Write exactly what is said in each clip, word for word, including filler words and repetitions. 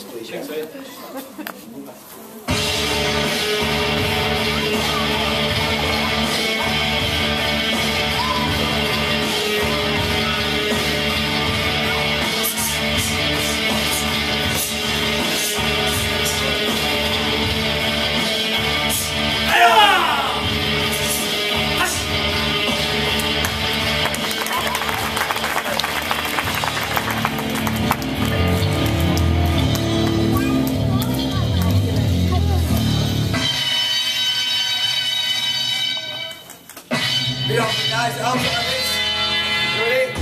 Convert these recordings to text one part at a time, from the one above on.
situation. Get off the guys, out of it. Ready?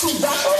Too bad.